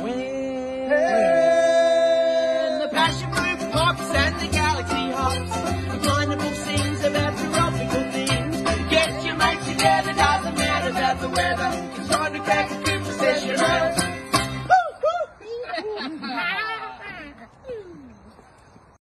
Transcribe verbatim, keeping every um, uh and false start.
Win. Hey.